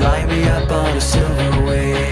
fly me up on a silver wave.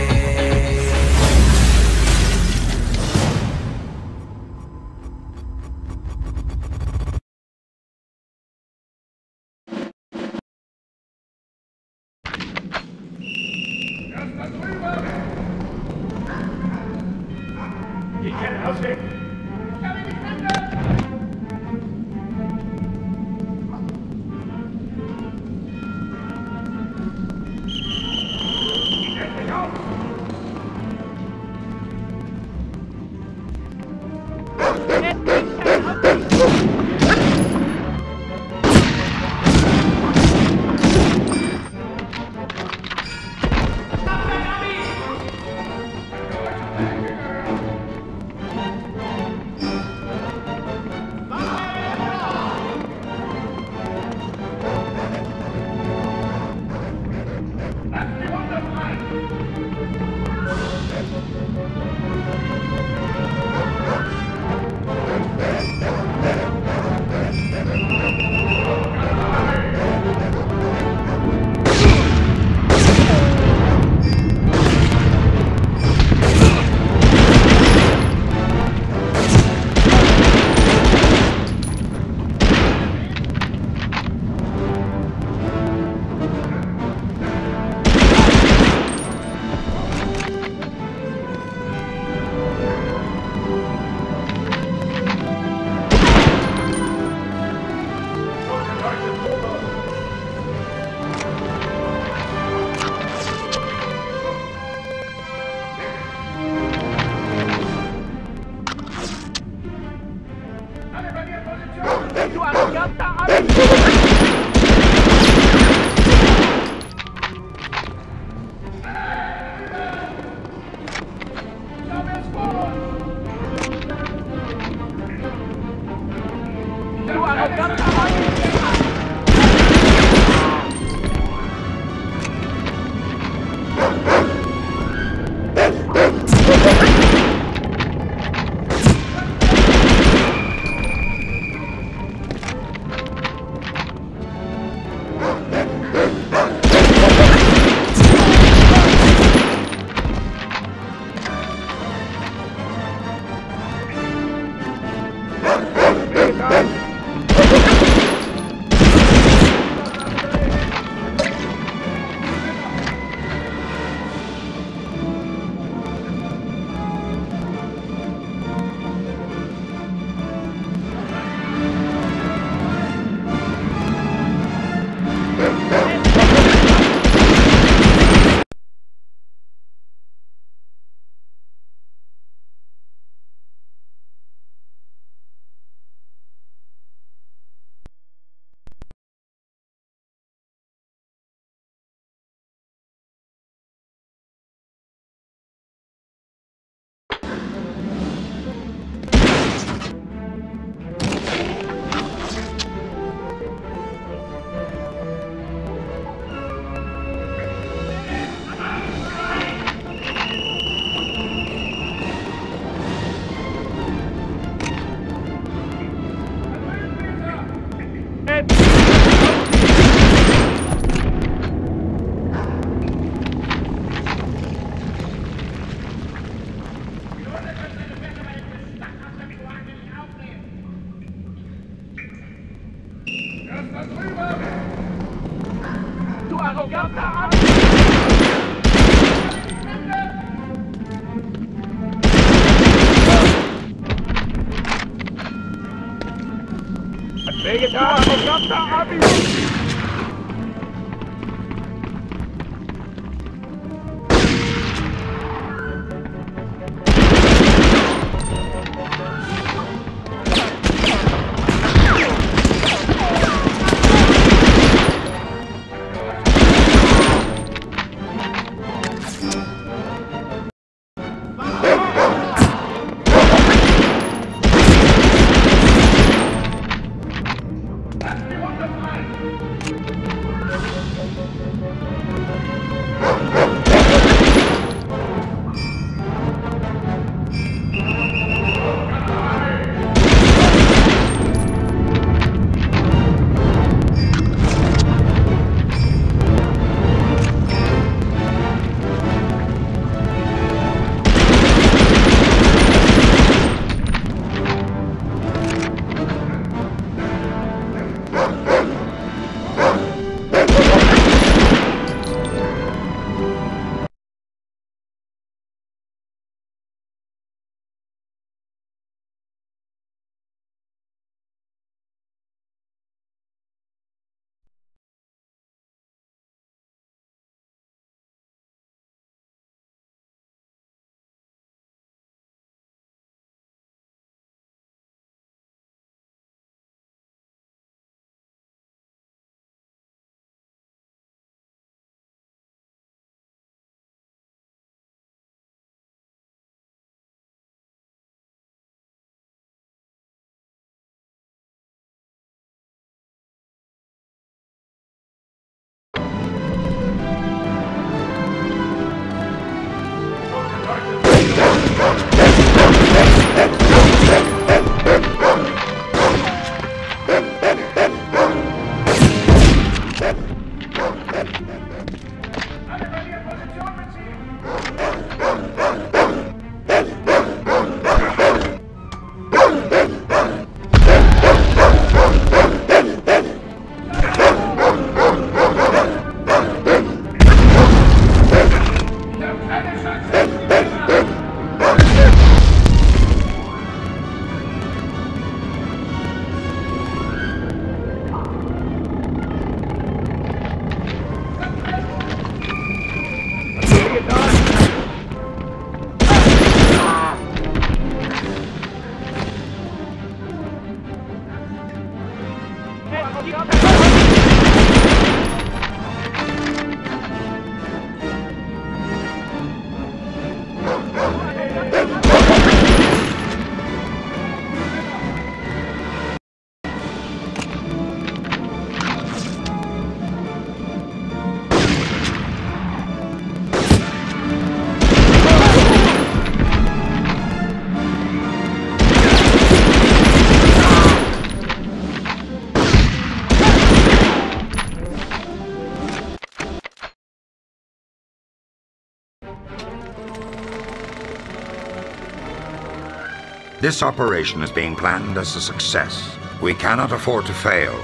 This operation is being planned as a success. We cannot afford to fail.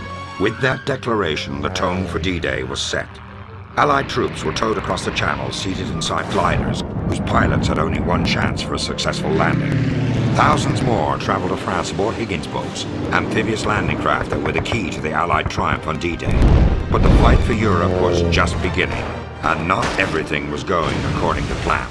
With that declaration, the tone for D-Day was set. Allied troops were towed across the channel, seated inside gliders, whose pilots had only one chance for a successful landing. Thousands more traveled to France aboard Higgins boats, amphibious landing craft that were the key to the Allied triumph on D-Day. But the fight for Europe was just beginning, and not everything was going according to plan.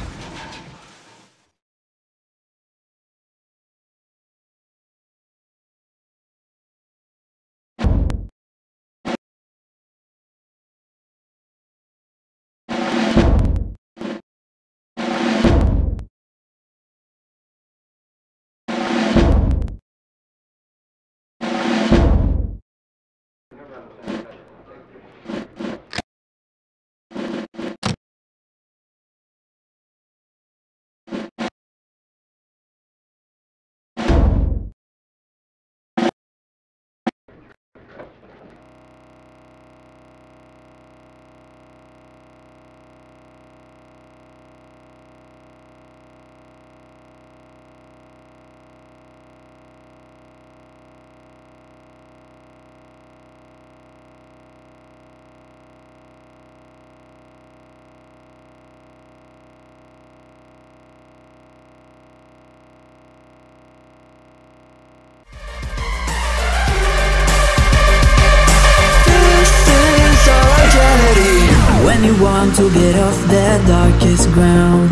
You want to get off the darkest ground,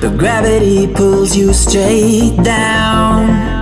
but gravity pulls you straight down.